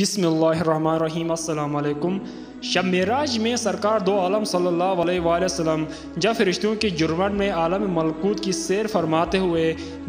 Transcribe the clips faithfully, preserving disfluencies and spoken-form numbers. बिस्मिल्लाहिर्रहमानिर्रहीम अस्सलाम अलैकुम। शब्बेराज में सरकार दो आलम सल्लल्लाहु अलैहि वाले सल्लम जब फरिश्तों की जुर्मन में आलम मलकूत की सैर फरमाते हुए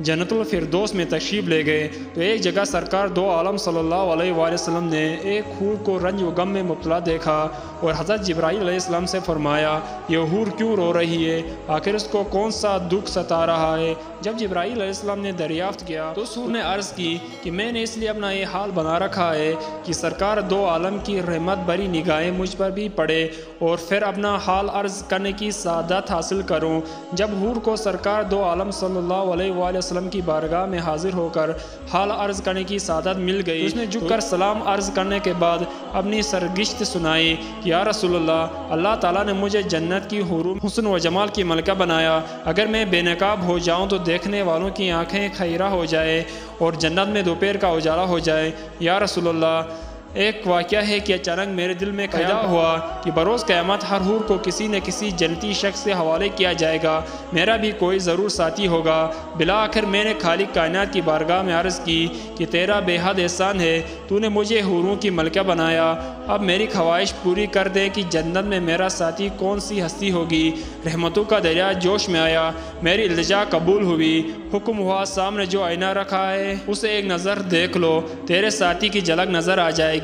जन्नतुल फिरदोस में तशरीफ़ ले गए तो एक जगह सरकार दो आलम सल्लल्लाहु अलैहि वाले सल्लम ने एक हूर को रंज व गम में मुब्तला देखा और हज़रत जिब्राईल अलैहिस्सलाम से फरमाया, यह हूर क्यों रो रही है, आखिर उसको कौन सा दुख सता रहा है। जब जिब्राईल अलैहिस्सलाम ने दरियाफ़्त किया तो उस हूर ने अर्ज़ की कि मैंने इसलिए अपना ये हाल बना रखा है कि सरकार दो आलम की रहमत भरी निगाहें मुझ पर भी पड़े और फिर अपना हाल अर्ज करने की सादत हासिल करूं। जब हूर को सरकार दो आलम सल्लल्लाहु अलैहि वसल्लम की बारगाह में हाजिर होकर हाल अर्ज करने की सादत मिल गई, उसने झुककर सलाम अर्ज करने के बाद अपनी सरगिश्त सुनाई, या रसूलुल्लाह, अल्लाह ताला ने मुझे जन्नत की हुरूम हुस्न व जमाल की मलका बनाया, अगर मैं बेनकाब हो जाऊं तो देखने वालों की आँखें खैरा हो जाए और जन्नत में दोपहर का उजाला हो जाए। या रसूलुल्लाह, एक वाक़या है कि अचानक मेरे दिल में ख्याल हुआ कि बरोज़ क़यामत हर हूर को किसी न किसी जलती शख्स से हवाले किया जाएगा, मेरा भी कोई ज़रूर साथी होगा। बिला आखिर मैंने खालिक कायनात की बारगाह में अर्ज़ की कि तेरा बेहद एहसान है, तूने मुझे हूरों की मलका बनाया, अब मेरी ख्वाहिश पूरी कर दे कि जन्नत में मेरा साथी कौन सी हस्ती होगी। रहमतों का दरिया जोश में आया, मेरी इल्तिजा कबूल हुई। हुक्म हुआ, सामने जो आईना रखा है उसे एक नज़र देख लो, तेरे साथी की झलक नज़र आ जाएगी।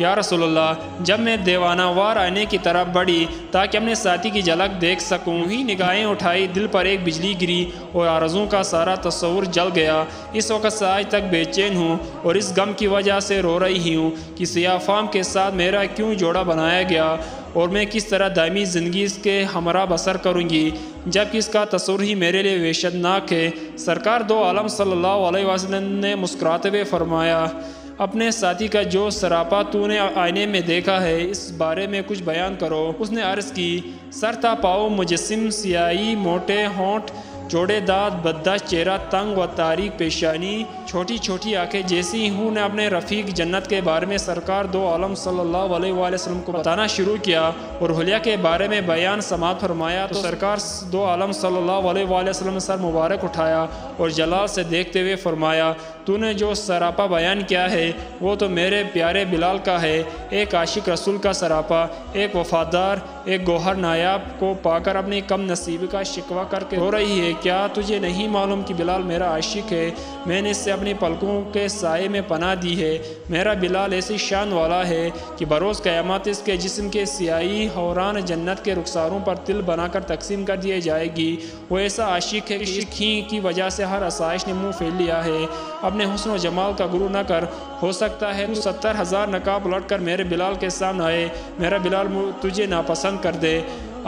या रसूलुल्लाह, जब मैं देवानावार आने की तरफ बढ़ी ताकि अपने साथी की झलक देख सकूं, ही निगाहें उठाई, दिल पर एक बिजली गिरी और आरज़ू का सारा तसव्वुर जल गया। इस वक्त से आज तक बेचैन हूँ और इस गम की वजह से रो रही हूँ कि सियाफाम के साथ मेरा क्यों जोड़ा बनाया गया और मैं किस तरह दायमी ज़िंदगी के हमरा बसर करूँगी, जबकि इसका तसव्वुर ही मेरे लिए वहशतनाक है। सरकार दो आलम सल्लल्लाहु अलैहि वसल्लम ने मुस्कुराते हुए फरमाया, अपने साथी का जो सरापा तूने आईने में देखा है, इस बारे में कुछ बयान करो। उसने अर्ज़ की, सर था पाओ मुजस्सम, सियाही मोटे होंठ, चौड़े दांत, बद्दा चेहरा, तंग व तारीक पेशानी, छोटी छोटी आंखें जैसी हूँ ने अपने रफ़ीक जन्नत के बारे में सरकार दो आलम सल्लल्लाहु अलैहि वसल्लम को बताना शुरू किया और हुल्या के बारे में बयान समाप्त फरमाया तो सरकार दो आलम सल्लल्लाहु अलैहि वसल्लम ने सर मुबारक उठाया और जलाल से देखते हुए फरमाया, तूने जो सरापा बयान किया है वो तो मेरे प्यारे बिलाल का है, एक आशिक रसूल का सरापा, एक वफ़ादार, एक गोहर नायाब को पाकर अपनी कम नसीबी का शिकवा करके रो रही है। क्या तुझे नहीं मालूम कि बिलाल मेरा आशिक है, मैंने इससे अपनी पलकों के साए में पनाह दी है। मेरा बिलाल ऐसी शान वाला है कि बरोज़ क़यामत इसके जिस्म के सियाही हौरान जन्नत के रुखसारों पर तिल बनाकर तकसीम कर दिए जाएगी। वो ऐसा आशिक है कि खी की वजह से हर असाइश ने मुँह फैल लिया है। अपने हुस्न व जमाल का गुरू न कर, हो सकता है तो सत्तर हज़ार नकाब उलट कर मेरे बिलाल के सामने आए, मेरा बिलाल तुझे नापसंद कर दे।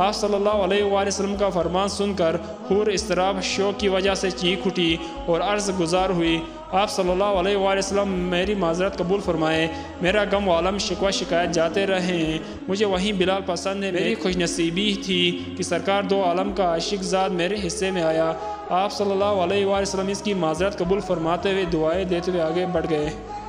आप सल्लल्लाहु अलैहि वसल्लम का फरमान सुनकर हूर इस्तराब शोक की वजह से चीख उठी और अर्ज़ गुजार हुई, आप सल्लल्लाहु अलैहि वसल्लम मेरी माजरत कबूल फरमाए, मेरा गम वालम शिकवा शिकायत जाते रहें, मुझे वहीं बिलाल पसंद है। मेरी खुशनसीबी थी कि सरकार दो आलम का आशिकजाद मेरे हिस्से में आया। आप सल्लल्लाहु अलैहि वसल्लम इसकी माजरत कबूल फरमाते हुए दुआएँ देते हुए आगे बढ़ गए।